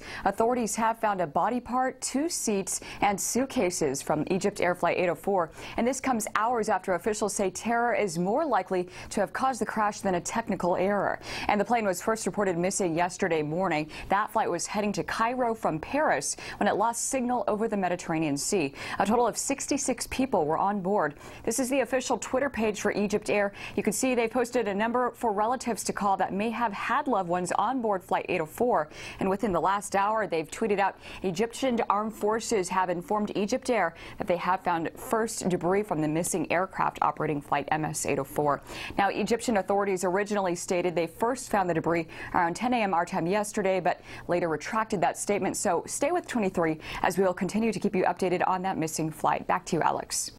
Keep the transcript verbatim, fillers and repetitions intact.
arrests. Authorities have found a body part, two seats, and suitcases from EgyptAir Flight eight oh four. And this comes hours after officials say terror is more likely to have caused the crash than a technical error. And the plane was first reported missing yesterday morning. That flight was heading to Cairo from Paris when it lost signal over the Mediterranean Sea. A total of sixty-six people were on board. This is the official Twitter page for EgyptAir. You can see they posted a number for relatives to call that may have had loved ones on board Flight eight oh four. And within the last hour, they've tweeted out, Egyptian armed forces have informed EgyptAir that they have found first debris from the missing aircraft operating flight M S eight oh four. Now, Egyptian authorities originally stated they first found the debris around ten A M our time yesterday, but later retracted that statement. So stay with twenty-three as we will continue to keep you updated on that missing flight. Back to you, Alex.